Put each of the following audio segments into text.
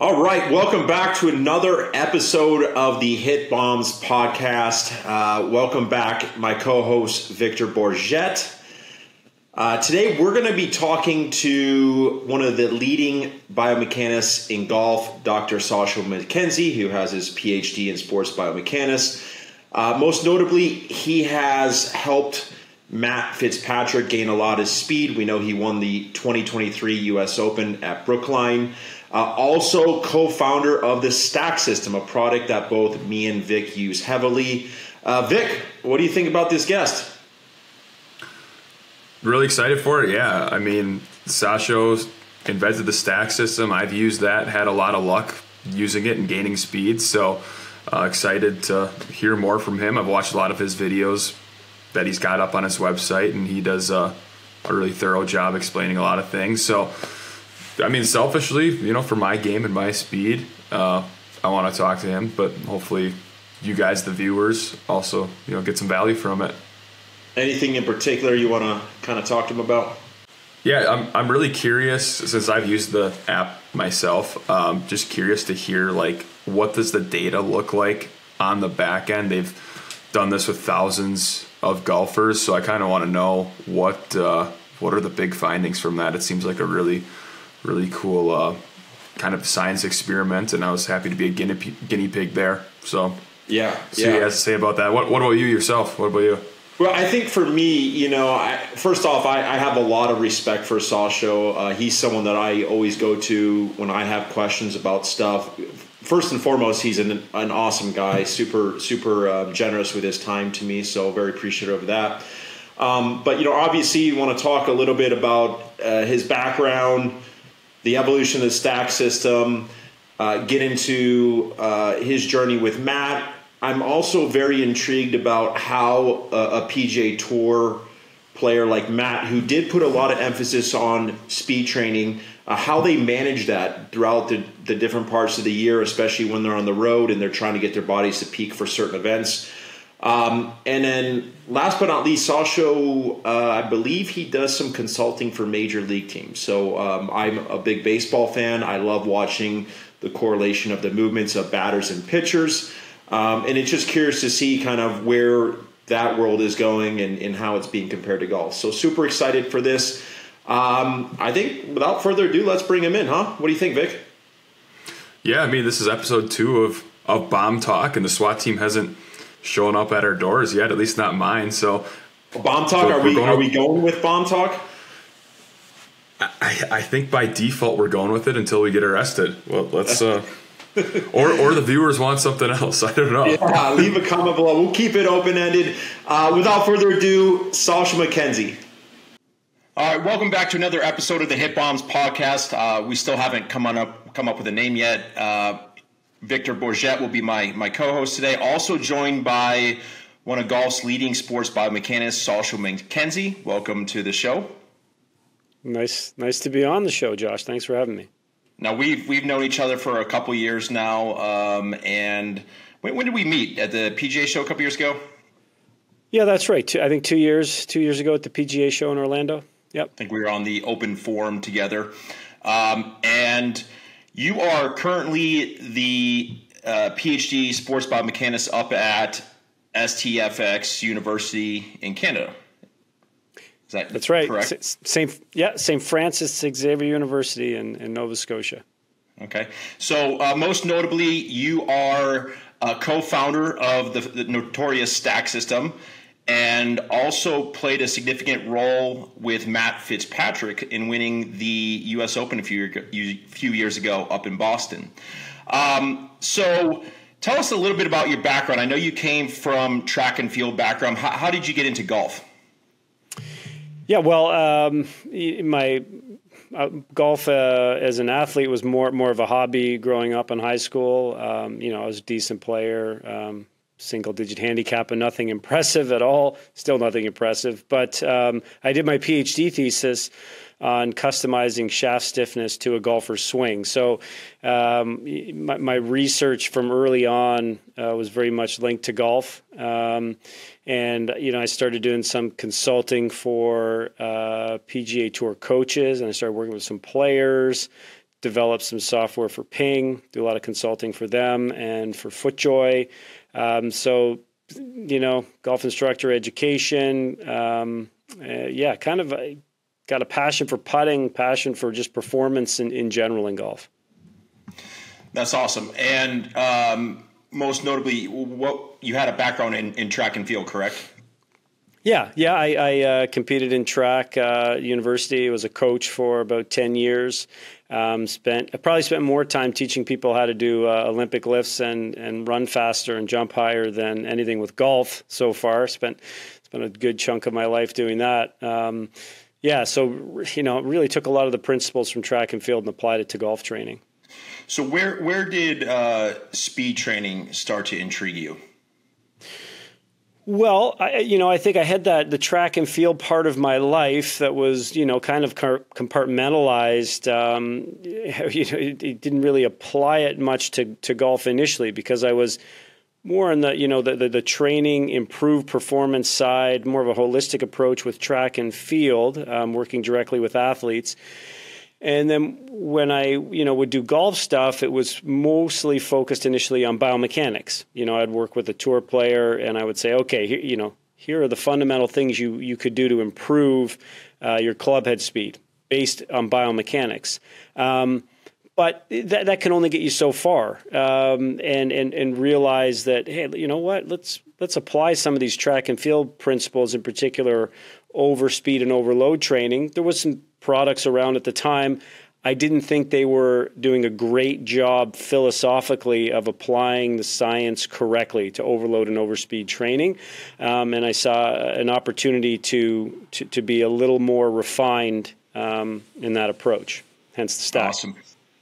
All right, welcome back to another episode of the Hitbombs podcast. Welcome back, my co-host Victor Bourget. Today we're going to be talking to one of the leading biomechanists in golf, Dr. Sasho MacKenzie, who has his PhD in sports biomechanics. Most notably, he has helped Matt Fitzpatrick gain a lot of speed. We know he won the 2023 US Open at Brookline. Also co-founder of the Stack System, a product that both me and Vic use heavily. Vic, what do you think about this guest? Really excited for it, yeah. I mean, Sasho invented the Stack System. I've used that, had a lot of luck using it and gaining speed. So excited to hear more from him. I've watched a lot of his videos that he's got up on his website, and he does a really thorough job explaining a lot of things. So, I mean, selfishly, you know, for my game and my speed, I want to talk to him, but hopefully you guys, the viewers, also, you know, get some value from it. Anything in particular you want to kind of talk to him about? Yeah, I'm really curious, since I've used the app myself, just curious to hear, like, what does the data look like on the back end? They've done this with thousands of golfers, so I kind of want to know what are the big findings from that. It seems like a really cool kind of science experiment, and I was happy to be a guinea pig there. So yeah. What you guys to say about that? What about you yourself? What about you? Well, I think for me, you know, I have a lot of respect for Sasho. He's someone that I always go to when I have questions about stuff. First and foremost, he's an awesome guy, super generous with his time to me, so very appreciative of that. But, you know, obviously you want to talk a little bit about his background, the evolution of the Stack System, get into his journey with Matt. I'm also very intrigued about how a PGA Tour player like Matt, who did put a lot of emphasis on speed training, how they manage that throughout the different parts of the year, especially when they're on the road and they're trying to get their bodies to peak for certain events. And then last but not least, Sasho, I believe he does some consulting for major league teams. So I'm a big baseball fan. I love watching the correlation of the movements of batters and pitchers. And it's just curious to see kind of where that world is going and how it's being compared to golf. So super excited for this. I think without further ado, let's bring him in, huh? What do you think, Vic? Yeah, I mean, this is episode 2 of Bomb Talk, and the SWAT team hasn't showing up at our doors yet, at least not mine. So Bomb Talk, are we going with Bomb Talk? I think by default we're going with it until we get arrested. Well, let's or the viewers want something else. I don't know. Yeah, leave a comment below. We'll keep it open-ended. Without further ado, Sasho MacKenzie. All right, welcome back to another episode of the Hitbombs podcast. We still haven't come up with a name yet. Victor Bourget will be my co-host today, also joined by one of golf's leading sports biomechanists, Sasho MacKenzie. Welcome to the show. Nice to be on the show, Josh. Thanks for having me. Now, we've known each other for a couple years now, and when did we meet? At the PGA show a couple years ago? Yeah, that's right. I think two years ago at the PGA show in Orlando. Yep. I think we were on the open forum together. And you are currently the PhD sports biomechanist up at STFX University in Canada. Is that That's right. Correct? St. Francis Xavier University in Nova Scotia. Okay. So most notably, you are a co-founder of the notorious Stack System, and also played a significant role with Matt Fitzpatrick in winning the US Open a few years ago up in Boston. So tell us a little bit about your background. I know you came from track and field background. How did you get into golf? Yeah, well, my golf as an athlete was more of a hobby growing up in high school. You know, I was a decent player. Single-digit handicap and nothing impressive at all. Still nothing impressive. But I did my PhD thesis on customizing shaft stiffness to a golfer's swing. So my research from early on was very much linked to golf. And, you know, I started doing some consulting for PGA Tour coaches, and I started working with some players developed some software for Ping, do a lot of consulting for them and for FootJoy. So, you know, golf instructor education. Yeah, kind of got a passion for putting, passion for just performance in general in golf. That's awesome. And most notably, what you had a background in track and field, correct? Yeah. I competed in track university. Was a coach for about 10 years. I probably spent more time teaching people how to do Olympic lifts and run faster and jump higher than anything with golf so far. Spent a good chunk of my life doing that. Yeah, so you know, really took a lot of the principles from track and field and applied it to golf training. So where did speed training start to intrigue you? Well, I think I had the track and field part of my life that was, you know, kind of compartmentalized. It didn't really apply it much to golf initially because I was more in the training, improved performance side, more of a holistic approach with track and field, working directly with athletes. And then when I, would do golf stuff, it was mostly focused initially on biomechanics. You know, I'd work with a tour player and I would say, okay, here are the fundamental things you could do to improve your clubhead speed based on biomechanics. But that can only get you so far, and realize that, hey, you know what, let's apply some of these track and field principles, in particular overspeed and overload training. There was some products around at the time. I didn't think they were doing a great job philosophically of applying the science correctly to overload and overspeed training. And I saw an opportunity to be a little more refined in that approach, hence the Stack. Awesome.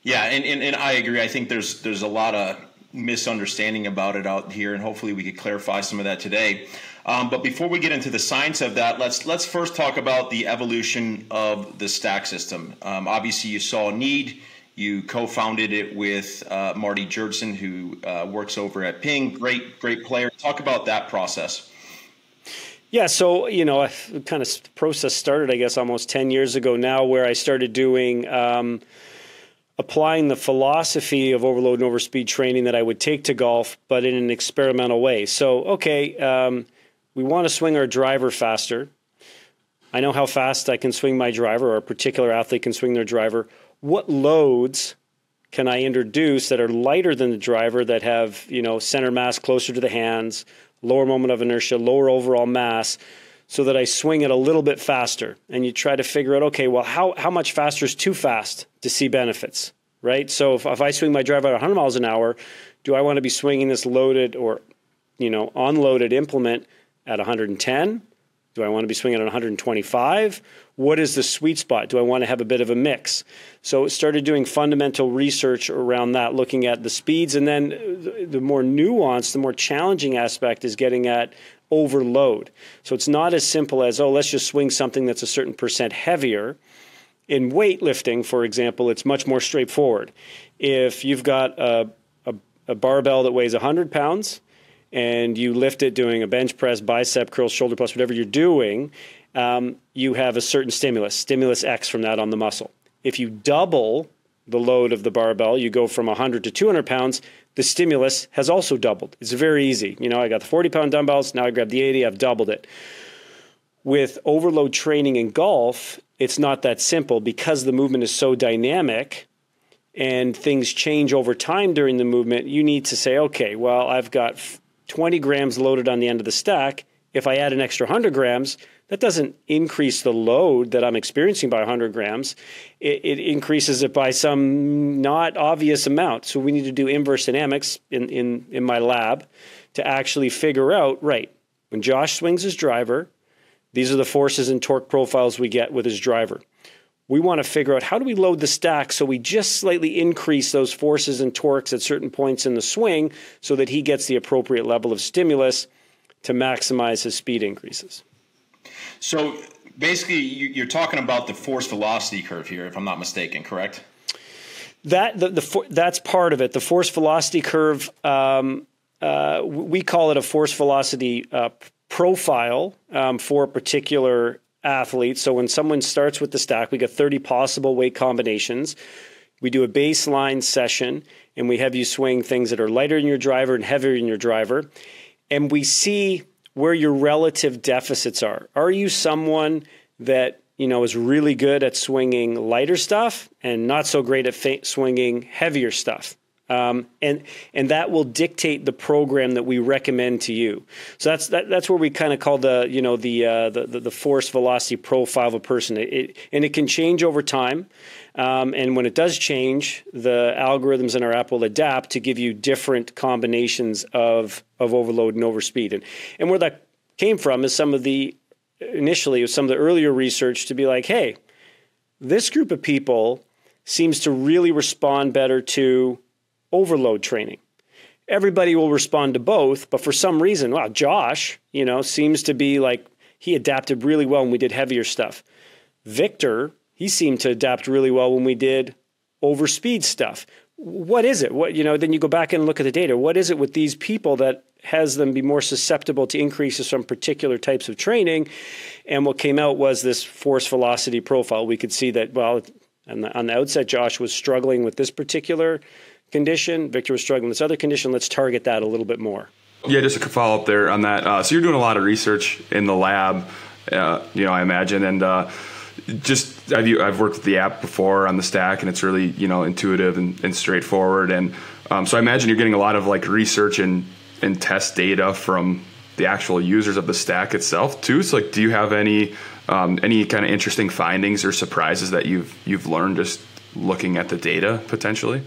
Yeah, and I agree. I think there's a lot of misunderstanding about it out here, and hopefully we could clarify some of that today. But before we get into the science of that, let's first talk about the evolution of the Stack system. Obviously, you saw a need. You co-founded it with Marty Jurdsson, who works over at Ping. Great player. Talk about that process. Yeah, so, kind of the process started, I guess, almost 10 years ago now, where I started doing applying the philosophy of overload and overspeed training that I would take to golf, but in an experimental way. So, okay, we want to swing our driver faster. I know how fast I can swing my driver, or a particular athlete can swing their driver. What loads can I introduce that are lighter than the driver, that have, center mass closer to the hands, lower moment of inertia, lower overall mass, so that I swing it a little bit faster? And you try to figure out, okay, well, how much faster is too fast to see benefits, right? So if I swing my driver at 100 miles an hour, do I want to be swinging this loaded or, unloaded implement at 110? Do I want to be swinging at 125? What is the sweet spot? Do I want to have a bit of a mix? So it started doing fundamental research around that, looking at the speeds. And then the more nuanced, the more challenging aspect is getting at overload. So it's not as simple as, oh, let's just swing something that's a certain percent heavier. In weightlifting, for example, it's much more straightforward. If you've got a barbell that weighs 100 pounds, and you lift it doing a bench press, bicep, curl, shoulder press, whatever you're doing, you have a certain stimulus X from that on the muscle. If you double the load of the barbell, you go from 100 to 200 pounds, the stimulus has also doubled. It's very easy. I got the 40-pound dumbbells, now I grab the 80, I've doubled it. With overload training in golf, it's not that simple because the movement is so dynamic, and things change over time during the movement. You need to say, okay, well, I've got 20 grams loaded on the end of the stack. If I add an extra 100 grams, that doesn't increase the load that I'm experiencing by 100 grams. It increases it by some not obvious amount. So we need to do inverse dynamics in my lab to actually figure out, right, when Josh swings his driver, these are the forces and torque profiles we get with his driver. We want to figure out, how do we load the stack so we just slightly increase those forces and torques at certain points in the swing so that he gets the appropriate level of stimulus to maximize his speed increases? So basically you're talking about the force velocity curve here, if I'm not mistaken, correct? That's part of it. The force velocity curve, we call it a force velocity profile for a particular athlete. So when someone starts with the stack, we got 30 possible weight combinations. We do a baseline session, and we have you swing things that are lighter in your driver and heavier in your driver, and we see where your relative deficits are. Are you someone that, you know, is really good at swinging lighter stuff and not so great at swinging heavier stuff? And that will dictate the program that we recommend to you. So that's where we kind of call the, you know, the force velocity profile of a person. And it can change over time. And when it does change, the algorithms in our app will adapt to give you different combinations of overload and overspeed. And where that came from is some of the earlier research to be like, hey, this group of people seems to really respond better to overload training. Everybody will respond to both, but for some reason, wow, Josh, you know, seems to be like, he adapted really well when we did heavier stuff. Victor, he seemed to adapt really well when we did overspeed stuff. What is it? What, you know, then you go back and look at the data. What is it with these people that has them be more susceptible to increases from particular types of training? And what came out was this force velocity profile. We could see that, well, on the outset, Josh was struggling with this particular condition. Victor was struggling with this other condition. Let's target that a little bit more. Yeah, just a follow up there on that. So you're doing a lot of research in the lab, you know, I imagine. And just I've worked with the app before on the Stack, and it's really, you know, intuitive and straightforward. And so I imagine you're getting a lot of like research and test data from the actual users of the Stack itself too. So like, do you have any kind of interesting findings or surprises that you've learned just looking at the data potentially?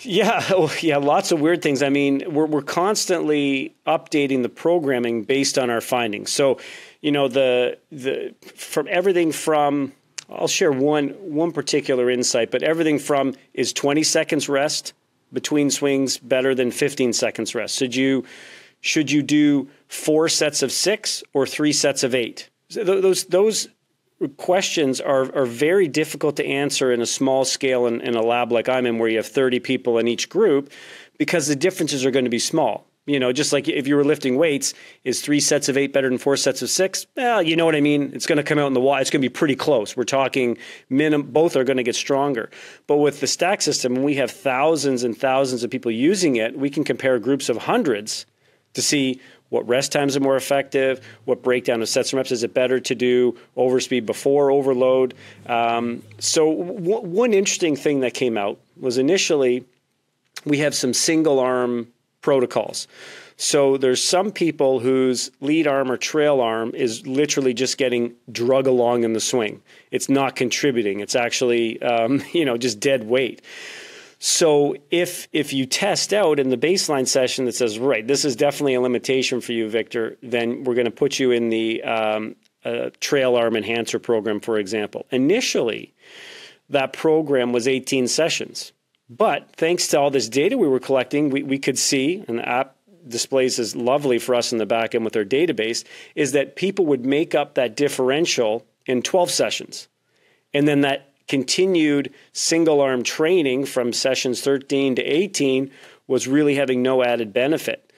Yeah. Oh, yeah. Lots of weird things. I mean, we're constantly updating the programming based on our findings. So, you know, I'll share one particular insight, but everything from is 20 seconds rest between swings better than 15 seconds rest? Should you do 4 sets of 6 or 3 sets of 8? So those questions are very difficult to answer in a small scale in a lab like I'm in, where you have 30 people in each group, because the differences are going to be small. You know, just like if you were lifting weights, is 3 sets of 8 better than 4 sets of 6? Well, you know what I mean? It's going to come out in the wall. It's going to be pretty close. We're talking both are going to get stronger. But with the Stack system, we have thousands and thousands of people using it. We can compare groups of hundreds to see what rest times are more effective, what breakdown of sets and reps, is it better to do overspeed before overload? So one interesting thing that came out was initially we have some single arm protocols. So there's some people whose lead arm or trail arm is literally just getting drug along in the swing. It's not contributing. It's actually, you know, just dead weight. So if you test out in the baseline session that says, right, this is definitely a limitation for you, Victor, then we're going to put you in the trail arm enhancer program, for example. Initially, that program was 18 sessions. But thanks to all this data we were collecting, we could see, and the app displays is lovely for us in the back end with our database, is that people would make up that differential in 12 sessions. And then that continued single arm training from sessions 13 to 18 was really having no added benefit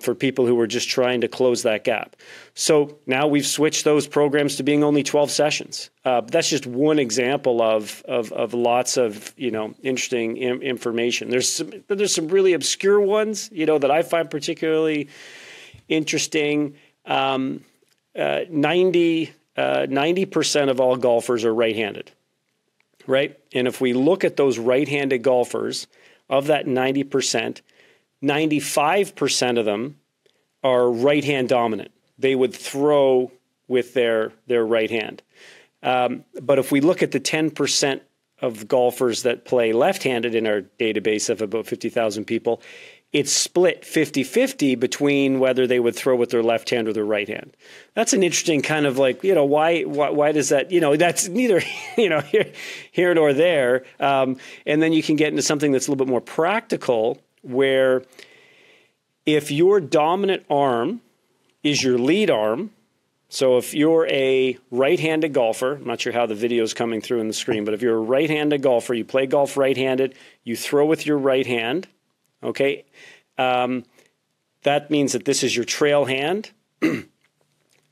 for people who were just trying to close that gap. So now we've switched those programs to being only 12 sessions. That's just one example of lots of, you know, interesting information. There's some really obscure ones, you know, that I find particularly interesting. 90% of all golfers are right-handed. Right? And if we look at those right-handed golfers, of that 90%, 95% of them are right-hand dominant. They would throw with their right hand. But if we look at the 10% of golfers that play left-handed in our database of about 50,000 people, it's split 50-50 between whether they would throw with their left hand or their right hand. That's an interesting kind of like, you know, why does that, you know, that's neither, you know, here nor there. And then you can get into something that's a little bit more practical, where if your dominant arm is your lead arm, so if you're a right-handed golfer, I'm not sure how the video is coming through in the screen, but if you're a right-handed golfer, you play golf right-handed, you throw with your right hand, okay, that means that this is your trail hand.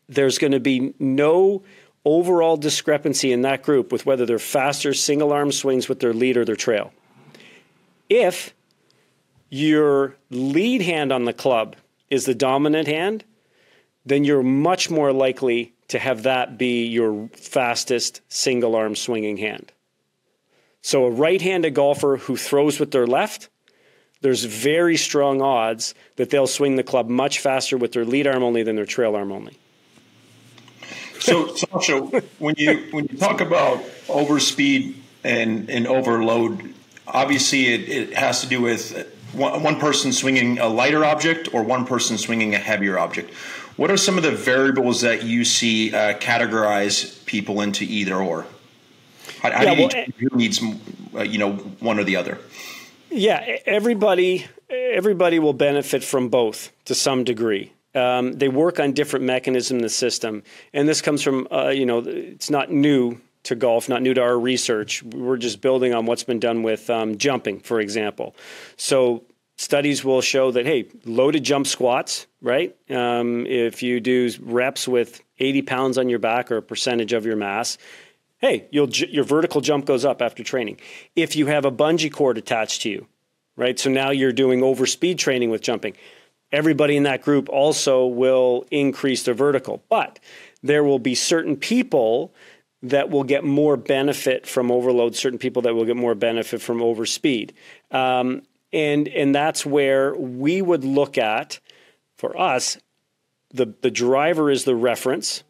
There's going to be no overall discrepancy in that group with whether they're faster single-arm swings with their lead or their trail. If your lead hand on the club is the dominant hand, then you're much more likely to have that be your fastest single-arm swinging hand. So a right-handed golfer who throws with their left, there's very strong odds that they'll swing the club much faster with their lead arm only than their trail arm only. So, Sasho, when you talk about overspeed and overload, obviously it has to do with one person swinging a lighter object or one person swinging a heavier object. What are some of the variables that you see categorize people into either or? Who needs one or the other? Yeah, everybody will benefit from both to some degree. They work on different mechanisms in the system. And this comes from, it's not new to golf, not new to our research. We're just building on what's been done with jumping, for example. So studies will show that, hey, loaded jump squats, right? If you do reps with 80 pounds on your back or a percentage of your mass, hey, your vertical jump goes up after training. If you have a bungee cord attached to you, right? So now you're doing overspeed training with jumping. Everybody in that group also will increase their vertical, but there will be certain people that will get more benefit from overload, certain people that will get more benefit from overspeed. And that's where we would look at, for us, the driver is the reference,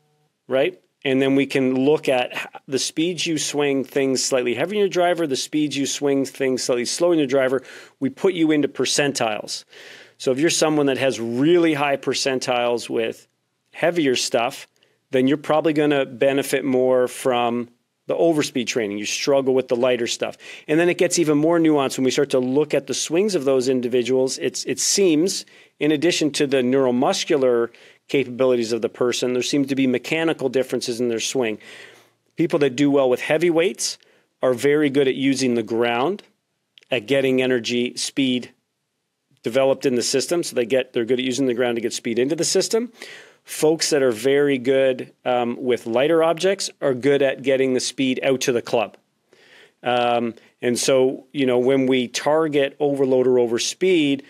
right? And then we can look at the speeds you swing things slightly heavier in your driver, the speeds you swing things slightly slower in your driver. We put you into percentiles. So if you're someone that has really high percentiles with heavier stuff, then you're probably going to benefit more from the overspeed training. You struggle with the lighter stuff. And then it gets even more nuanced when we start to look at the swings of those individuals. It seems, in addition to the neuromuscular capabilities of the person, there seems to be mechanical differences in their swing. People that do well with heavy weights are very good at using the ground, at getting energy, speed, developed in the system, so they're good at using the ground to get speed into the system. Folks that are very good with lighter objects are good at getting the speed out to the club. And so, when we target overload or overspeed,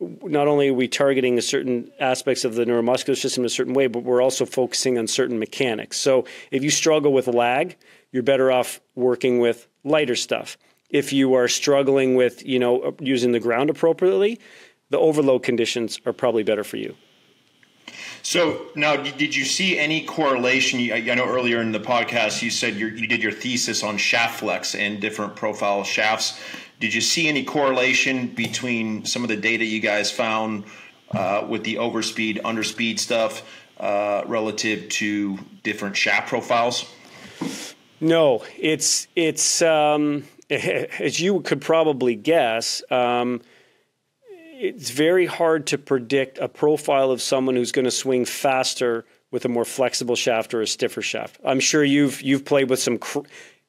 not only are we targeting a certain aspects of the neuromuscular system in a certain way, but we're also focusing on certain mechanics. So if you struggle with lag, you're better off working with lighter stuff. If you are struggling with, using the ground appropriately, the overload conditions are probably better for you. So now, did you see any correlation? I know earlier in the podcast you said you did your thesis on shaft flex and different profile shafts. Did you see any correlation between some of the data you guys found with the overspeed, underspeed stuff relative to different shaft profiles? No, as you could probably guess, it's very hard to predict a profile of someone who's going to swing faster with a more flexible shaft or a stiffer shaft. I'm sure you've played with some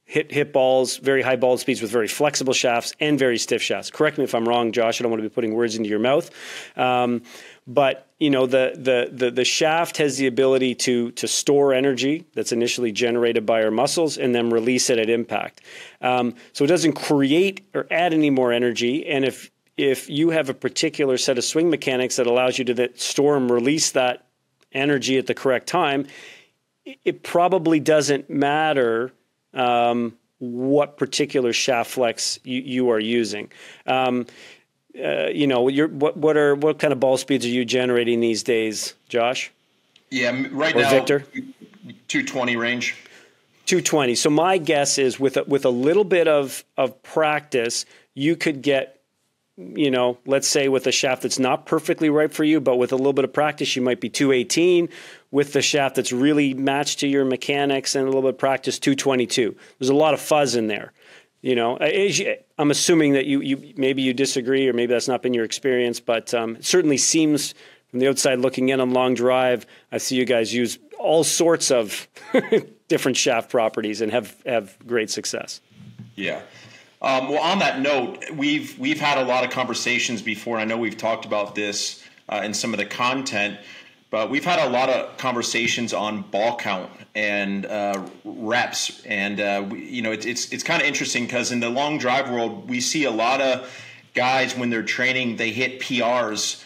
hit balls, very high ball speeds with very flexible shafts and very stiff shafts. Correct me if I'm wrong, Josh. I don't want to be putting words into your mouth, but the shaft has the ability to store energy that's initially generated by our muscles and then release it at impact. So it doesn't create or add any more energy. And if you have a particular set of swing mechanics that allows you to store and release that energy at the correct time, it probably doesn't matter what particular shaft flex you are using. What kind of ball speeds are you generating these days, Josh? Yeah, right now, Victor? 220 range. 220. So my guess is with a little bit of practice, you could get, let's say with a shaft that's not perfectly right for you, but with a little bit of practice, you might be 218. With the shaft that's really matched to your mechanics and a little bit of practice, 222. There's a lot of fuzz in there. I'm assuming that maybe you disagree, or maybe that's not been your experience, but it certainly seems from the outside looking in on long drive, I see you guys use all sorts of different shaft properties and have great success. Yeah. Well, on that note, we've had a lot of conversations before, and I know we've talked about this in some of the content. But we've had a lot of conversations on ball count and reps, and it's kind of interesting because in the long drive world, we see a lot of guys when they're training, they hit PRs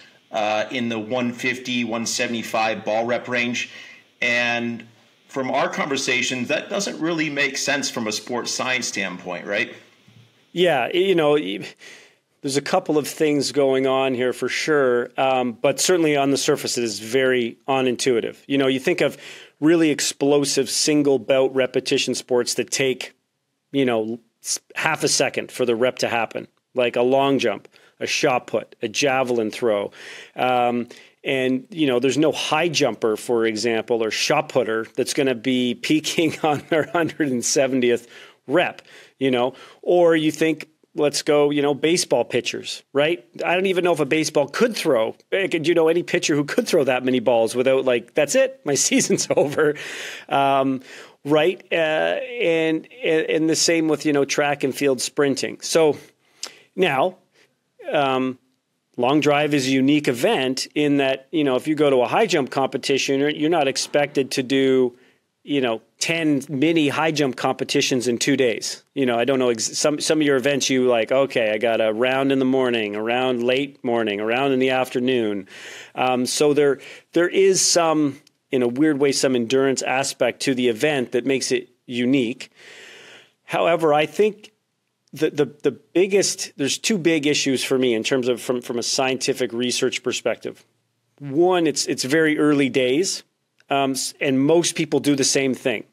in the 150, 175 ball rep range, and from our conversations, that doesn't really make sense from a sports science standpoint, right? Yeah, there's a couple of things going on here for sure, but certainly on the surface, it is very unintuitive. You think of really explosive single bout repetition sports that take, half a second for the rep to happen, like a long jump, a shot put, a javelin throw. And, there's no high jumper, for example, or shot putter that's going to be peaking on their 170th rep, or you think, let's go, baseball pitchers, right? I don't even know if a baseball could throw. Do you know any pitcher who could throw that many balls without, like, that's it, my season's over, right? And the same with, track and field sprinting. So now long drive is a unique event in that, if you go to a high jump competition, you're not expected to do 10 mini high jump competitions in 2 days. I don't know, some of your events you like, okay, I got a round in the morning, a round late morning, a round in the afternoon. So there is some, in a weird way, some endurance aspect to the event that makes it unique. However, I think the biggest, there's two big issues for me in terms of from a scientific research perspective. One, it's very early days. And most people do the same thing,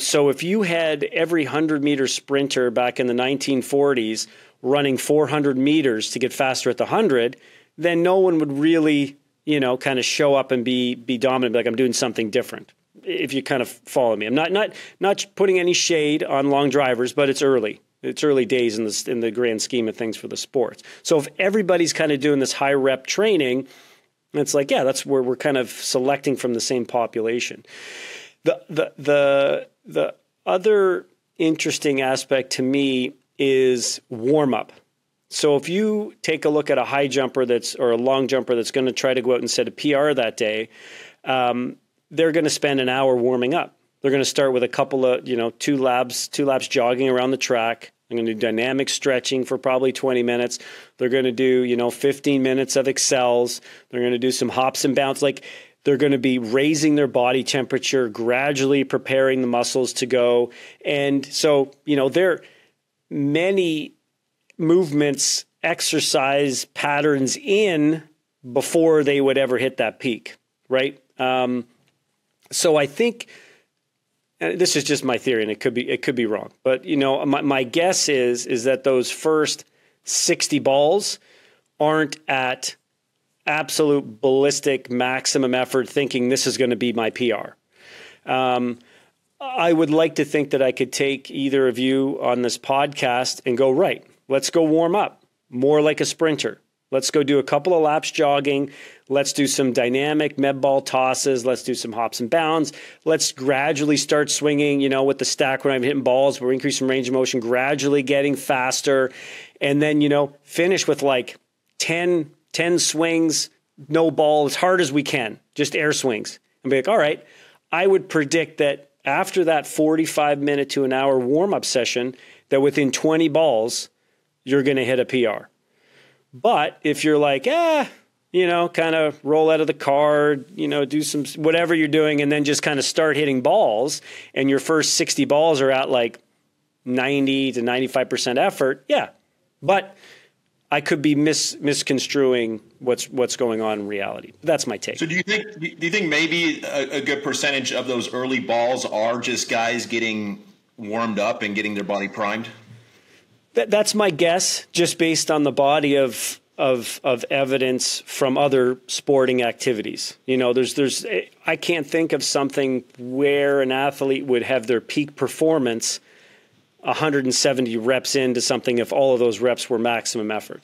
so if you had every 100-meter sprinter back in the 1940s running 400 meters to get faster at the 100, then no one would really, kind of show up and be dominant, like, I'm doing something different, if you kind of follow me. I'm not putting any shade on long drivers, but it's early. It's early days in the grand scheme of things for the sports. So if everybody's kind of doing this high rep training, and it's like, yeah, that's where we're kind of selecting from the same population. The other interesting aspect to me is warm-up. So if you take a look at a high jumper or a long jumper that's going to try to go out and set a PR that day, they're going to spend an hour warming up. They're going to start with a couple of, two laps jogging around the track. They're going to do dynamic stretching for probably 20 minutes. They're going to do, 15 minutes of excels. They're going to do some hops and bounce. Like, they're going to be raising their body temperature, gradually preparing the muscles to go. And so, there are many movements, exercise patterns in before they would ever hit that peak, right? So I think... this is just my theory, and it could be wrong. But, my guess is that those first 60 balls aren't at absolute ballistic maximum effort thinking this is going to be my PR. I would like to think that I could take either of you on this podcast and go, right, let's go warm up more like a sprinter. Let's go do a couple of laps jogging. Let's do some dynamic med ball tosses. Let's do some hops and bounds. Let's gradually start swinging, with the stack when I'm hitting balls. We're increasing range of motion, gradually getting faster. And then, finish with like 10 swings, no ball, as hard as we can, just air swings. And be like, all right, I would predict that after that 45-minute to an hour warm-up session, that within 20 balls, you're going to hit a PR. But if you're like, kind of roll out of the car, do some whatever you're doing, and then just kind of start hitting balls, and your first 60 balls are at like 90 to 95% effort, yeah. But I could be misconstruing what's going on in reality. That's my take. So do you think maybe a good percentage of those early balls are just guys getting warmed up and getting their body primed? That's my guess, just based on the body of evidence from other sporting activities. There's I can't think of something where an athlete would have their peak performance 170 reps into something if all of those reps were maximum effort.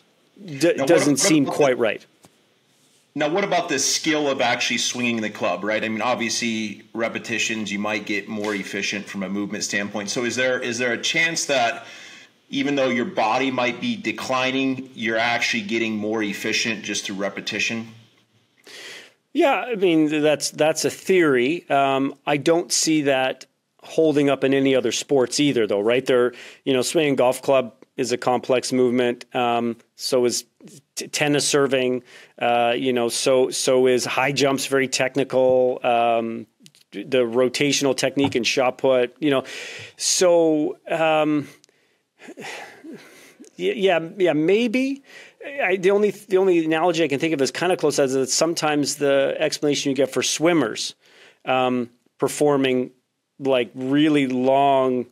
Doesn't seem quite right. Now, what about the skill of actually swinging the club, right? I mean, obviously, repetitions, you might get more efficient from a movement standpoint. So is there a chance that even though your body might be declining, you're actually getting more efficient just through repetition? Yeah, I mean, that's a theory. I don't see that holding up in any other sports either, though, right? They're, you know, swinging golf club is a complex movement. So is tennis serving. You know, so is high jumps, very technical. The rotational technique and shot put. You know, so yeah, maybe. The only analogy I can think of is kind of close as that sometimes the explanation you get for swimmers performing like really long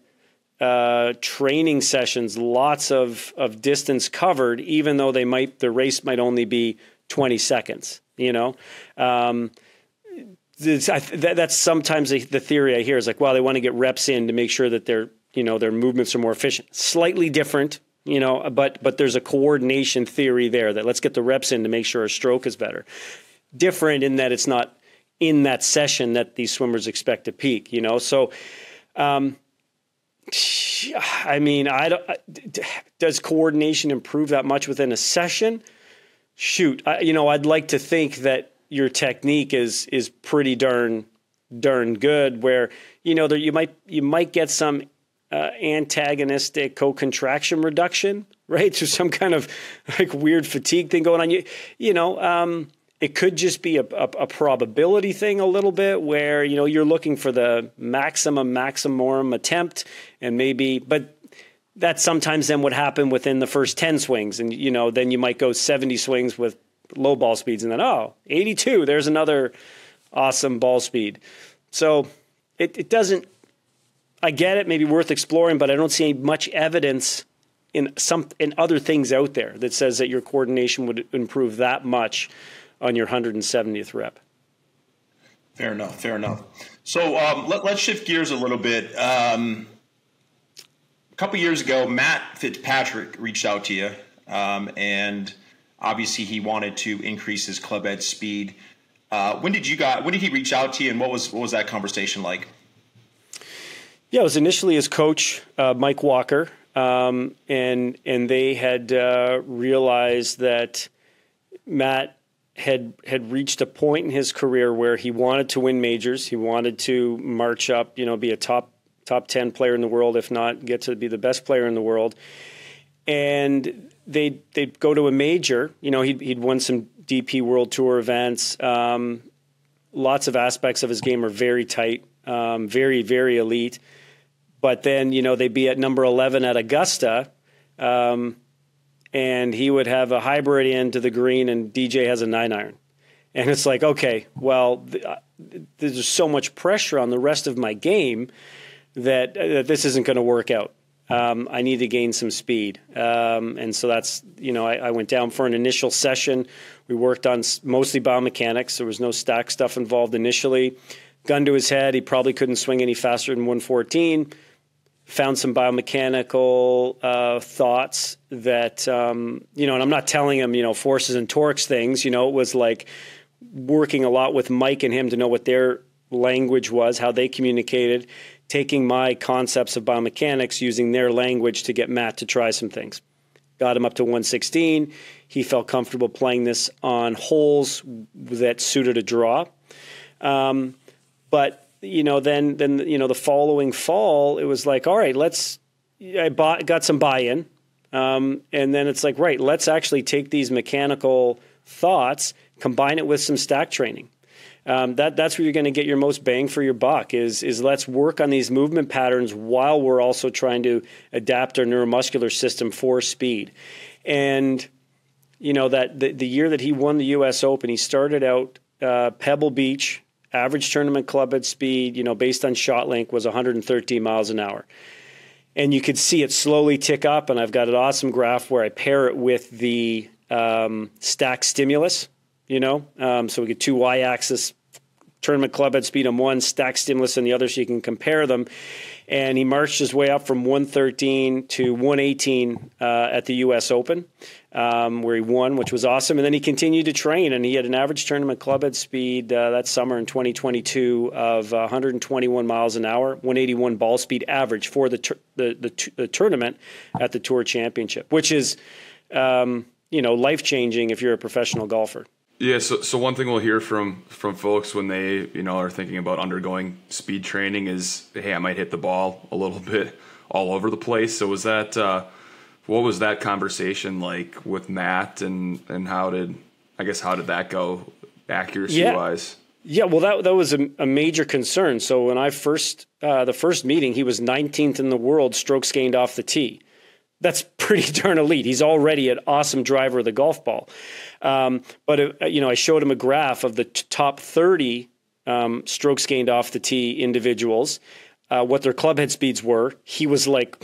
training sessions, lots of distance covered, even though the race might only be 20 seconds, you know? That's sometimes the theory I hear is like, well, they want to get reps in to make sure that their movements are more efficient, slightly different, you know, but there's a coordination theory there that let's get the reps in to make sure our stroke is better. Different in that it's not in that session that these swimmers expect to peak, you know? So, I mean, does coordination improve that much within a session? Shoot. I'd like to think that your technique is pretty darn good where, you know, there you might get some antagonistic co-contraction reduction, right? Through some kind of like weird fatigue thing going on. It could just be a probability thing a little bit where, you know, you're looking for the maximum attempt and maybe, but that sometimes then would happen within the first 10 swings. And, you know, then you might go 70 swings with low ball speeds and then, 82, there's another awesome ball speed. So it doesn't, I get it, maybe worth exploring, but I don't see much evidence in other things out there that says that your coordination would improve that much on your 170th rep. Fair enough. So let's shift gears a little bit. A couple years ago, Matt Fitzpatrick reached out to you, and obviously he wanted to increase his club head speed. When did he reach out to you, and what was that conversation like? Yeah, it was initially his coach, Mike Walker, and they had realized that Matt had reached a point in his career where he wanted to win majors. He wanted to march up, you know, be a top 10 player in the world, if not get to be the best player in the world. And they'd go to a major, you know, he'd won some DP World Tour events. Lots of aspects of his game are very tight, very, very elite. But then, you know, they'd be at number 11 at Augusta, and he would have a hybrid into the green and DJ has a 9-iron. And it's like, okay, well, there's so much pressure on the rest of my game that this isn't going to work out. I need to gain some speed. And so that's, you know, I went down for an initial session. We worked on mostly biomechanics. There was no stack stuff involved initially. Gun to his head, he probably couldn't swing any faster than 114. Found some biomechanical thoughts that, you know, and I'm not telling him, you know, forces and torques things, you know, it was like working a lot with Mike and him to know what their language was, how they communicated, taking my concepts of biomechanics, using their language to get Matt to try some things. Got him up to 116. He felt comfortable playing this on holes that suited a draw. But you know, then, you know, the following fall, it was like, all right, I got some buy-in. And then it's like, right, let's actually take these mechanical thoughts, combine it with some stack training. That's where you're going to get your most bang for your buck is let's work on these movement patterns while we're also trying to adapt our neuromuscular system for speed. And, you know, that the year that he won the US Open, he started out Pebble Beach. Average tournament club head speed, you know, based on shot link was 113 miles an hour. And you could see it slowly tick up. And I've got an awesome graph where I pair it with the stack stimulus, you know, so we get two y-axis tournament club head speed on one, stack stimulus on the other, so you can compare them. And he marched his way up from 113 to 118 at the US Open, where he won, which was awesome. And then he continued to train, and he had an average tournament club head speed that summer in 2022 of 121 miles an hour, 181 ball speed average for the tournament at the Tour Championship, which is, you know, life-changing if you're a professional golfer. Yeah, so one thing we'll hear from folks when they, you know, are thinking about undergoing speed training is, hey, I might hit the ball a little bit all over the place. So was that what was that conversation like with Matt, and how did that go accuracy wise? Yeah, well, that was a major concern. So when I first the first meeting, he was 19th in the world strokes gained off the tee. That's pretty darn elite. He's already an awesome driver of the golf ball. But I showed him a graph of the top 30 strokes gained off the tee individuals, what their clubhead speeds were. He was like,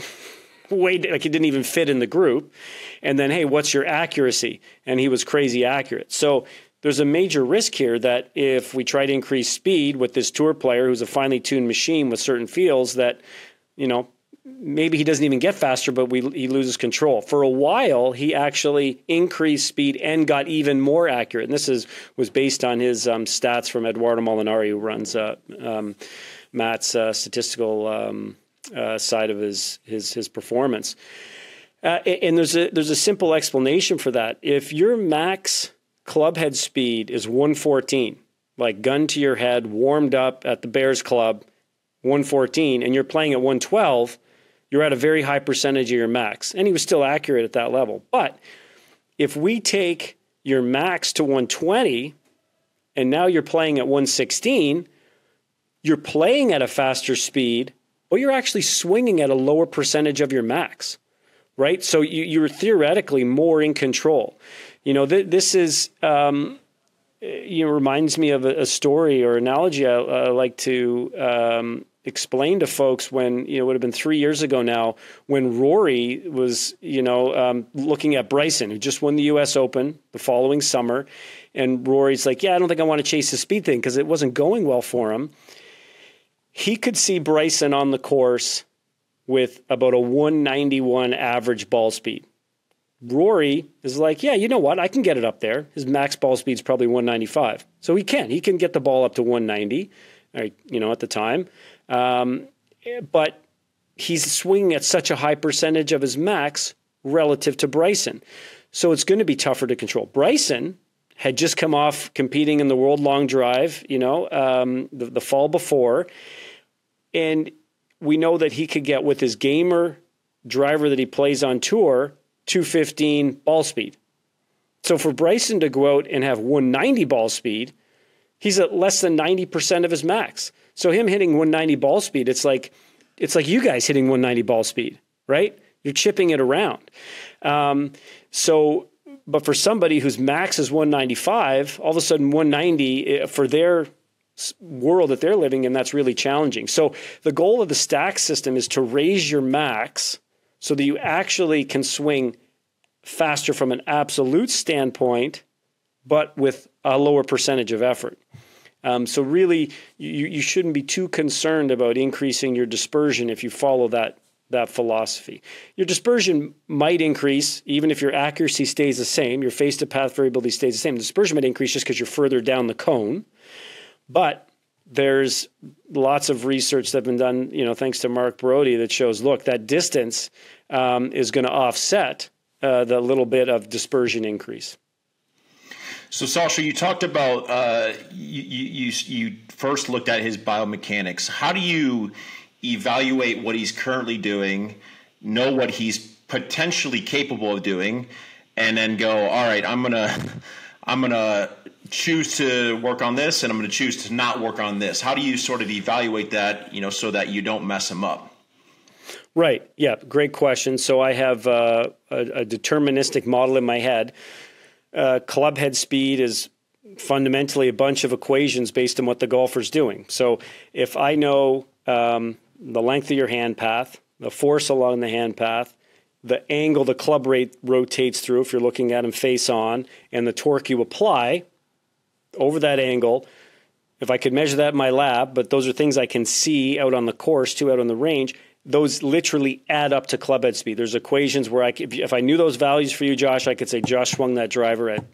he didn't even fit in the group. And then, hey, what's your accuracy? And he was crazy accurate. So there's a major risk here that if we try to increase speed with this tour player who's a finely tuned machine with certain feels that, you know, maybe he doesn't even get faster, but he loses control. For a while, he actually increased speed and got even more accurate. And this was based on his stats from Eduardo Molinari, who runs Matt's statistical side of his performance. And there's a simple explanation for that. If your max clubhead speed is 114, like gun to your head, warmed up at the Bears Club, 114, and you're playing at 112. You're at a very high percentage of your max. And he was still accurate at that level. But if we take your max to 120 and now you're playing at 116, you're playing at a faster speed, but you're actually swinging at a lower percentage of your max, right? So you're theoretically more in control. You know, this is, reminds me of a story or analogy I like to explain to folks when, it would have been 3 years ago now when Rory was, looking at Bryson, who just won the US Open the following summer. And Rory's like, yeah, I don't think I want to chase the speed thing because it wasn't going well for him. He could see Bryson on the course with about a 191 average ball speed. Rory is like, yeah, you know what? I can get it up there. His max ball speed is probably 195. So he can get the ball up to 190, at the time. But he's swinging at such a high percentage of his max relative to Bryson. So it's going to be tougher to control. Bryson had just come off competing in the World Long Drive, the fall before. And we know that he could get with his gamer driver that he plays on tour, 215 ball speed. So for Bryson to go out and have 190 ball speed, he's at less than 90% of his max. So him hitting 190 ball speed, it's like you guys hitting 190 ball speed, right? You're chipping it around. But for somebody whose max is 195, all of a sudden 190 for their world that they're living in, that's really challenging. So the goal of the stack system is to raise your max so that you actually can swing faster from an absolute standpoint, but with a lower percentage of effort. So really, you shouldn't be too concerned about increasing your dispersion if you follow that philosophy. Your dispersion might increase even if your accuracy stays the same, your face-to-path variability stays the same. The dispersion might increase just because you're further down the cone. But there's lots of research that's been done, thanks to Mark Brody, that shows, look, that distance is going to offset the little bit of dispersion increase. So, Sasho, you talked about you first looked at his biomechanics. How do you evaluate what he's currently doing, know what he's potentially capable of doing, and then go, all right, I'm gonna choose to work on this, and I'm gonna choose to not work on this? How do you sort of evaluate that, so that you don't mess him up? Right. Yeah. Great question. So I have a deterministic model in my head. Club head speed is fundamentally a bunch of equations based on what the golfer's doing. So if I know the length of your hand path, the force along the hand path, the angle the club rate rotates through if you're looking at him face on, and the torque you apply over that angle, if I could measure that in my lab, but those are things I can see out on the course too, out on the range, those literally add up to clubhead speed. There's equations where if I knew those values for you, Josh, I could say Josh swung that driver at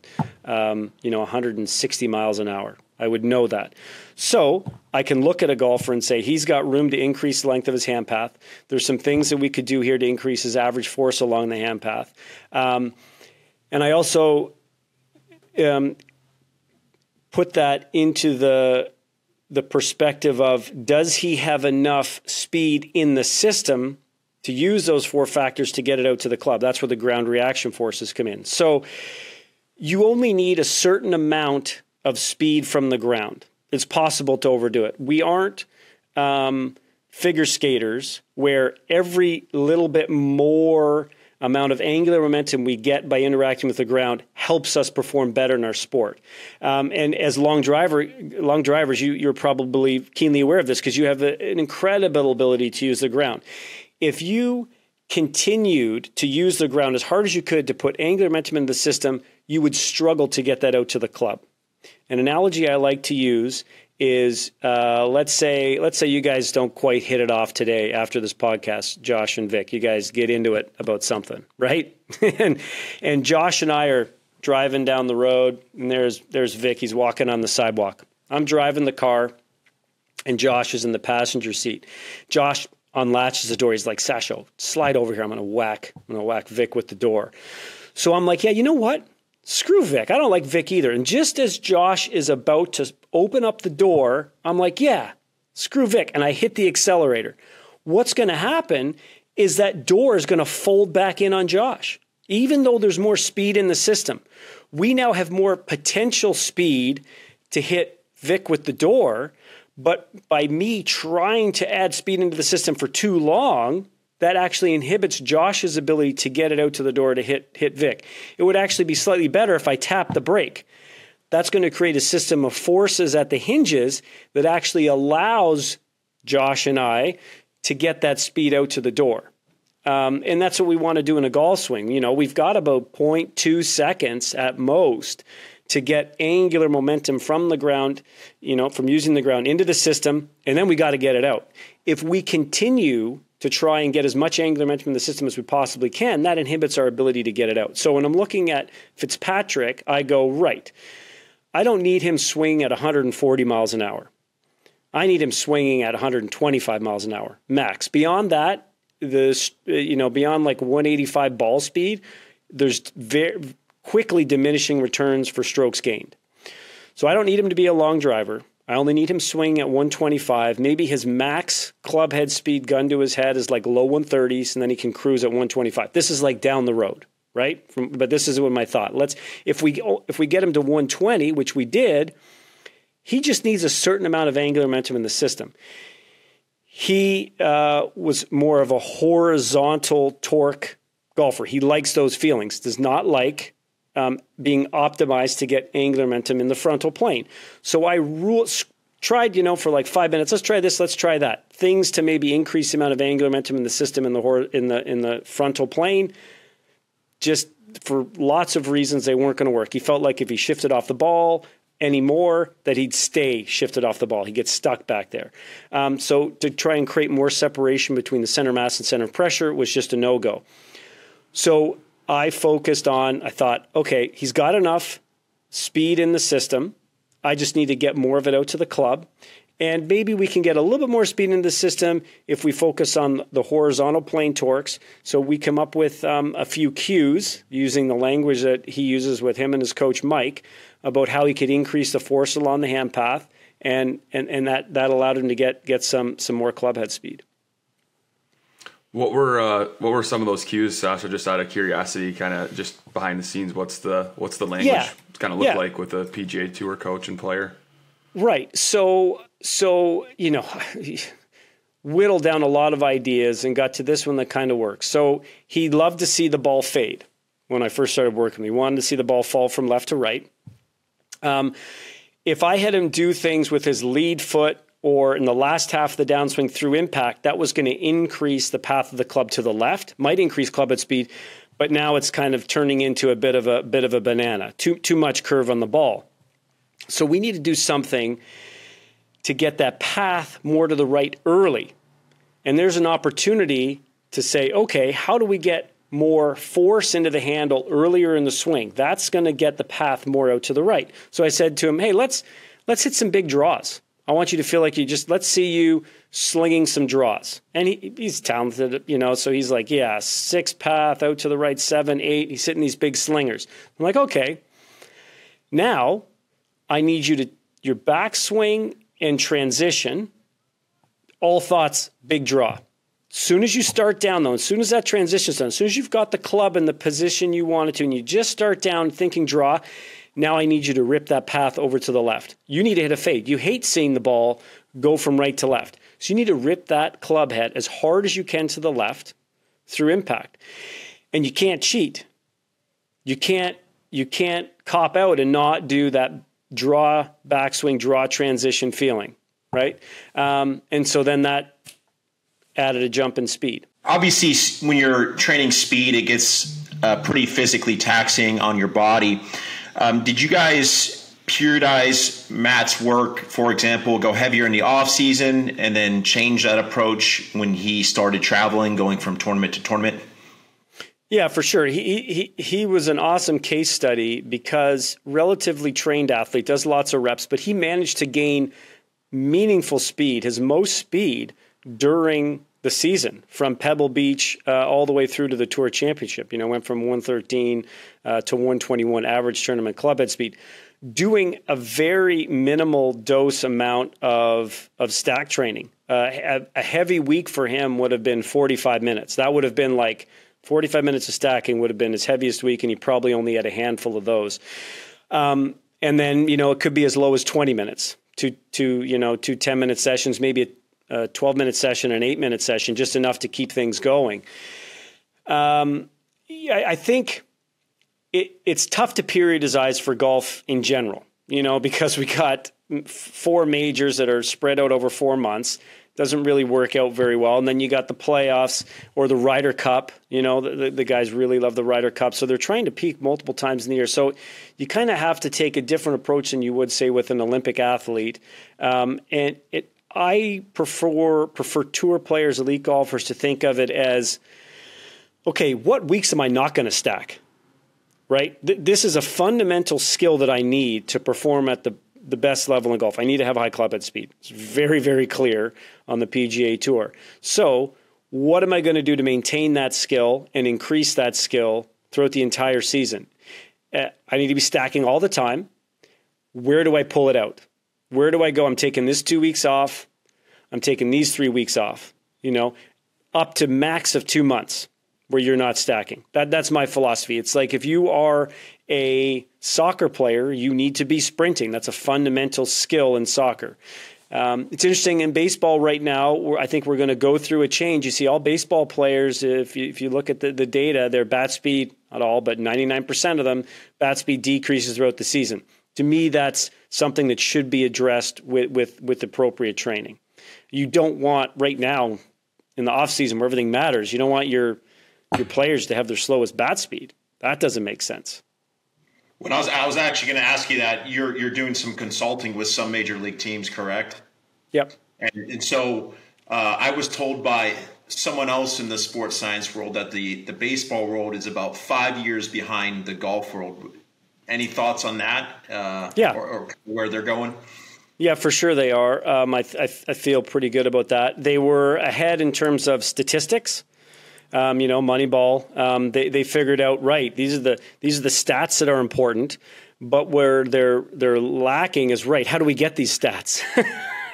160 miles an hour. I would know that. So I can look at a golfer and say he's got room to increase the length of his hand path. There's some things that we could do here to increase his average force along the hand path. And I also put that into the perspective of, does he have enough speed in the system to use those four factors to get it out to the club? That's where the ground reaction forces come in. So you only need a certain amount of speed from the ground. It's possible to overdo it. We aren't figure skaters where every little bit more amount of angular momentum we get by interacting with the ground helps us perform better in our sport. And as long drivers, you're probably keenly aware of this because you have an incredible ability to use the ground. If you continued to use the ground as hard as you could to put angular momentum into the system, you would struggle to get that out to the club. An analogy I like to use is let's say you guys don't quite hit it off today after this podcast, Josh and Vic. You guys get into it about something, right? and Josh and I are driving down the road, and there's Vic. He's walking on the sidewalk. I'm driving the car, and Josh is in the passenger seat. Josh unlatches the door. He's like, Sasho, slide over here. I'm gonna whack Vic with the door. So I'm like, yeah, you know what? Screw Vic. I don't like Vic either. And just as Josh is about to open up the door, I'm like, yeah, screw Vic. And I hit the accelerator. What's going to happen is that door is going to fold back in on Josh. Even though there's more speed in the system, we now have more potential speed to hit Vic with the door. But by me trying to add speed into the system for too long, that actually inhibits Josh's ability to get it out to the door to hit Vic. It would actually be slightly better if I tap the brake. That's going to create a system of forces at the hinges that actually allows Josh and I to get that speed out to the door. And that's what we want to do in a golf swing. You know, we've got about 0.2 seconds at most to get angular momentum from the ground, you know, from using the ground into the system, and then we got to get it out. If we continue to try and get as much angular momentum in the system as we possibly can, that inhibits our ability to get it out. So when I'm looking at Fitzpatrick, I go, right, I don't need him swinging at 140 miles an hour. I need him swinging at 125 miles an hour max. Beyond that, beyond like 185 ball speed, there's very quickly diminishing returns for strokes gained. So I don't need him to be a long driver. I only need him swinging at 125. Maybe his max club head speed gun to his head is like low 130s, and then he can cruise at 125. This is like down the road, right? But this is what my thought. If we get him to 120, which we did, he just needs a certain amount of angular momentum in the system. He was more of a horizontal torque golfer. He likes those feelings. Does not like being optimized to get angular momentum in the frontal plane. So I tried, for like 5 minutes, let's try this, let's try that. Things to maybe increase the amount of angular momentum in the system in the frontal plane. Just for lots of reasons, they weren't going to work. He felt like if he shifted off the ball anymore, that he'd stay shifted off the ball. He gets stuck back there. So to try and create more separation between the center mass and center pressure was just a no-go. So I focused on, I thought, okay, he's got enough speed in the system. I just need to get more of it out to the club. And maybe we can get a little bit more speed in the system if we focus on the horizontal plane torques. So we come up with a few cues using the language that he uses with him and his coach, Mike, about how he could increase the force along the hand path. And that allowed him to get some more club head speed. What were some of those cues, Sasho? Just out of curiosity, kind of just behind the scenes, what's the language kind of look like with a PGA Tour coach and player? Right. So whittled down a lot of ideas and got to this one that kind of works. So he loved to see the ball fade when I first started working. He wanted to see the ball fall from left to right. If I had him do things with his lead foot, or in the last half of the downswing through impact, that was going to increase the path of the club to the left, might increase club head speed, but now it's kind of turning into a bit of a banana, too much curve on the ball. So we need to do something to get that path more to the right early. And there's an opportunity to say, okay, how do we get more force into the handle earlier in the swing? That's going to get the path more out to the right. So I said to him, hey, let's hit some big draws. I want you to feel like let's see you slinging some draws. And he's talented, so he's like, yeah, six path, out to the right, 7, 8. He's hitting these big slingers. I'm like, okay, now I need you to your backswing and transition, all thoughts, big draw. As soon as you start down, though, as soon as that transition's done, as soon as you've got the club in the position you want it to, and you just start down thinking draw, now I need you to rip that path over to the left. You need to hit a fade. You hate seeing the ball go from right to left. So you need to rip that club head as hard as you can to the left through impact. And you can't cheat. You can't cop out and not do that draw, backswing, draw, transition feeling, right? And so then that added a jump in speed. Obviously, when you're training speed, it gets pretty physically taxing on your body. Did you guys periodize Matt's work, for example, go heavier in the off season and then change that approach when he started traveling, going from tournament to tournament? Yeah, for sure. He was an awesome case study because relatively trained athlete, does lots of reps, but he managed to gain meaningful speed, his most speed during the season from Pebble Beach all the way through to the Tour Championship. You know, went from 113 to 121 average tournament clubhead speed, doing a very minimal dose amount of stack training. A heavy week for him would have been 45 minutes. That would have been like 45 minutes of stacking would have been his heaviest week, and he probably only had a handful of those. And then, you know, it could be as low as 20 minutes, two 10-minute sessions, maybe a 12-minute session, an 8-minute session, just enough to keep things going. I think it's tough to periodize for golf in general, you know, because we got four majors that are spread out over 4 months. Doesn't really work out very well. And then you got the playoffs or the Ryder Cup. You know, the guys really love the Ryder Cup. So they're trying to peak multiple times in the year. So you kind of have to take a different approach than you would, say, with an Olympic athlete. I prefer tour players, elite golfers, to think of it as, okay, what weeks am I not going to stack? Right? This is a fundamental skill that I need to perform at the best level in golf. I need to have high clubhead speed. It's very, very clear on the PGA Tour. So what am I going to do to maintain that skill and increase that skill throughout the entire season? I need to be stacking all the time. Where do I pull it out? Where do I go? I'm taking this 2 weeks off. I'm taking these 3 weeks off, you know, up to max of 2 months where you're not stacking. That's my philosophy. It's like if you are a soccer player, you need to be sprinting. That's a fundamental skill in soccer. It's interesting in baseball right now, I think we're going to go through a change. You see all baseball players, if you look at the data, their bat speed, not all, but 99% of them, bat speed decreases throughout the season. To me, that's something that should be addressed with appropriate training. You don't want right now in the offseason where everything matters, you don't want your players to have their slowest bat speed. That doesn't make sense. When I was actually going to ask you that you're doing some consulting with some major league teams, correct? Yep. And so I was told by someone else in the sports science world that the baseball world is about 5 years behind the golf world. Any thoughts on that? Yeah. Or where they're going? Yeah, for sure they are. I feel pretty good about that. They were ahead in terms of statistics. You know, Moneyball, they figured out, right, these are the stats that are important, but where they're lacking is, right, how do we get these stats?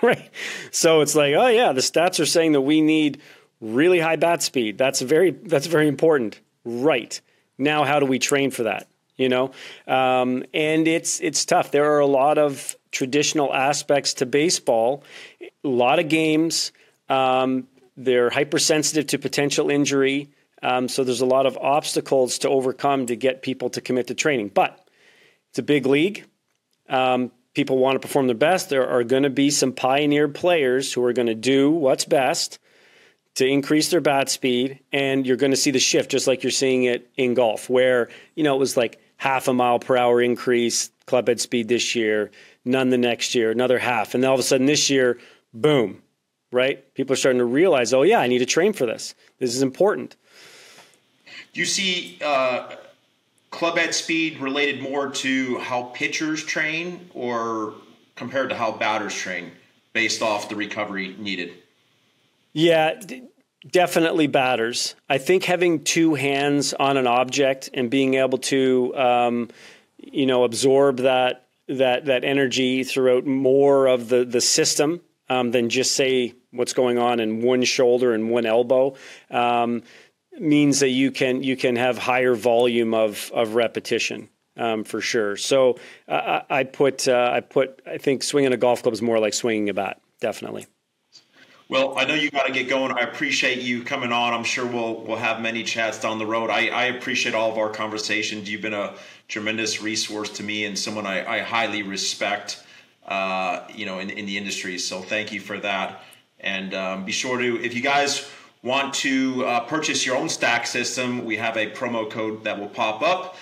Right. So it's like, oh yeah, the stats are saying that we need really high bat speed. That's very important. Right. Now, how do we train for that? You know? And it's tough. There are a lot of traditional aspects to baseball, a lot of games, they're hypersensitive to potential injury. So there's a lot of obstacles to overcome to get people to commit to training. But it's a big league. People want to perform their best. There are going to be some pioneer players who are going to do what's best to increase their bat speed. And you're going to see the shift, just like you're seeing it in golf, where, you know, it was like half a mile per hour increase clubhead speed this year, none the next year, another half. And then all of a sudden this year, boom. Right? People are starting to realize, oh yeah, I need to train for this. This is important. Do you see clubhead speed related more to how pitchers train or compared to how batters train based off the recovery needed? Yeah, definitely batters. I think having two hands on an object and being able to, absorb that that energy throughout more of the system than just say what's going on in one shoulder and one elbow means that you can have higher volume of repetition. For sure. So I think swinging a golf club is more like swinging a bat, definitely. Well, I know you got to get going. I appreciate you coming on. I'm sure we'll have many chats down the road. I appreciate all of our conversations. You've been a tremendous resource to me and someone I highly respect, in the industry. So thank you for that. And be sure to, if you guys want to purchase your own Stack System, we have a promo code that will pop up.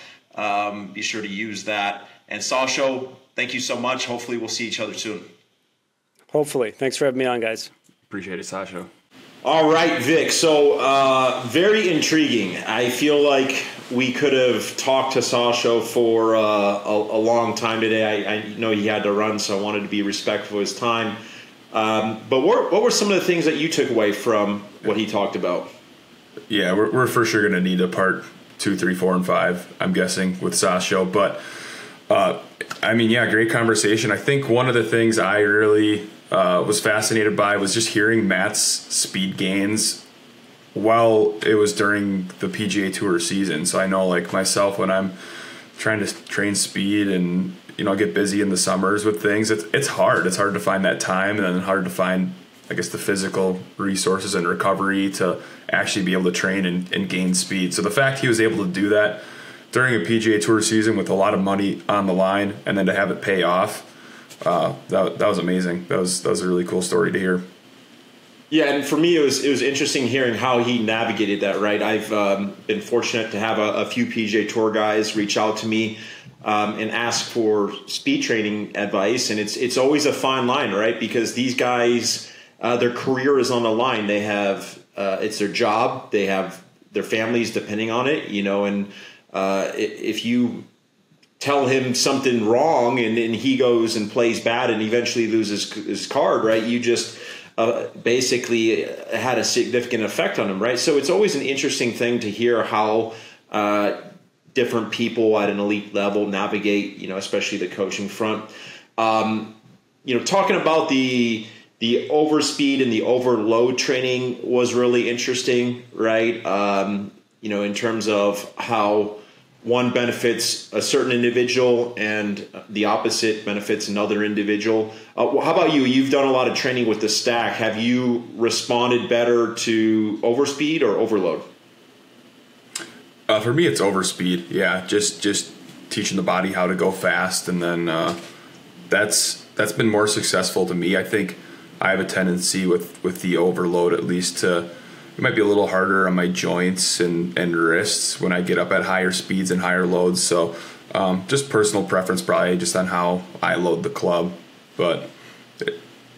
Be sure to use that. And Sasho, thank you so much. Hopefully we'll see each other soon. Hopefully. Thanks for having me on, guys. Appreciate it, Sasho. All right, Vic. So very intriguing. I feel like we could have talked to Sasho for a long time today. I know he had to run, so I wanted to be respectful of his time. But what were some of the things that you took away from what he talked about? Yeah, we're for sure going to need a part 2, 3, 4, and 5, I'm guessing, with Sasho. But, yeah, great conversation. I think one of the things I really was fascinated by was just hearing Matt's speed gains while it was during the PGA Tour season. So I know, like myself, when I'm trying to train speed and, get busy in the summers with things, it's hard. It's hard to find that time, and then hard to find, I guess, the physical resources and recovery to actually be able to train and gain speed. So the fact he was able to do that during a PGA Tour season with a lot of money on the line, and then to have it pay off, that was amazing. That was a really cool story to hear. Yeah, and for me it was interesting hearing how he navigated that. Right, I've been fortunate to have a few PGA Tour guys reach out to me and ask for speed training advice, and it's always a fine line, right? Because these guys, their career is on the line. They have it's their job. They have their families depending on it, and if you tell him something wrong and he goes and plays bad and eventually loses his card, right, you just basically had a significant effect on him, right? So it's always an interesting thing to hear how different people at an elite level navigate, especially the coaching front. Talking about the overspeed and the overload training was really interesting, right? In terms of how one benefits a certain individual and the opposite benefits another individual. How about you? You've done a lot of training with the Stack. Have you responded better to overspeed or overload? For me, it's overspeed. Yeah, just teaching the body how to go fast, and then that's been more successful to me. I think I have a tendency with the overload, at least, to it might be a little harder on my joints and wrists when I get up at higher speeds and higher loads. So just personal preference, probably, just on how I load the club. But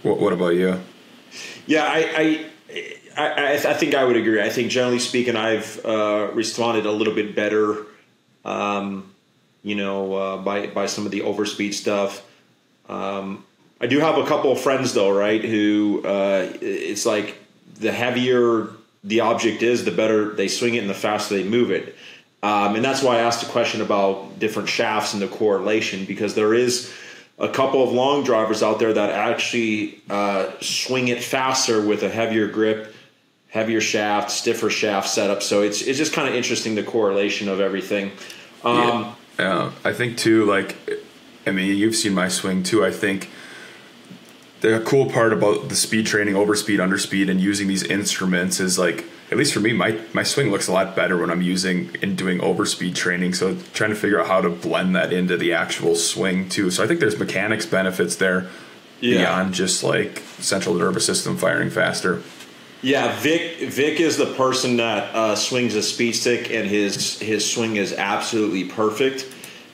what about you? Yeah, I think I would agree. I think generally speaking, I've responded a little bit better, by some of the overspeed stuff. I do have a couple of friends, though, right, who it's like the heavier the object is, the better they swing it and the faster they move it. And that's why I asked the question about different shafts and the correlation, because there is a couple of long drivers out there that actually swing it faster with a heavier grip, heavier shaft, stiffer shaft setup. So it's just kind of interesting, the correlation of everything. Yeah, I think, too, you've seen my swing, too. I think the cool part about the speed training, overspeed, underspeed, and using these instruments is, at least for me, my swing looks a lot better when I'm using and doing overspeed training. So trying to figure out how to blend that into the actual swing too. So I think there's mechanics benefits there, yeah, beyond just central nervous system firing faster. Yeah, Vic is the person that swings a speed stick and his swing is absolutely perfect.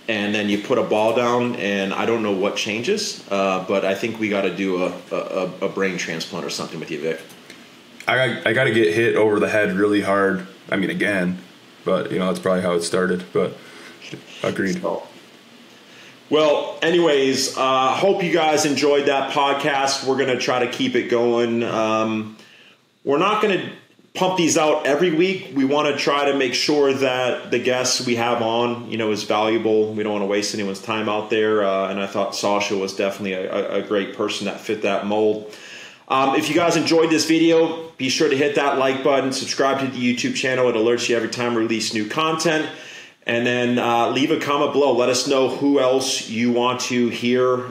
And then you put a ball down, and I don't know what changes, but I think we got to do a brain transplant or something with you, Vic. I got to get hit over the head really hard. I mean, again, but that's probably how it started. But agreed. So, well, anyways, hope you guys enjoyed that podcast. We're gonna try to keep it going. We're not gonna pump these out every week. We want to try to make sure that the guests we have on, you know, is valuable. We don't want to waste anyone's time out there. And I thought Sasho was definitely a great person that fit that mold. If you guys enjoyed this video, be sure to hit that like button, subscribe to the YouTube channel. It alerts you every time we release new content. And then leave a comment below. Let us know who else you want to hear, you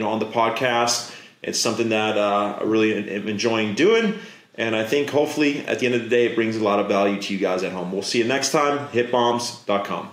know, on the podcast. It's something that I really am enjoying doing. And I think hopefully at the end of the day, it brings a lot of value to you guys at home. We'll see you next time. Hitbombs.com.